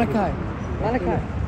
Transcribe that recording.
Manakai. Manakai.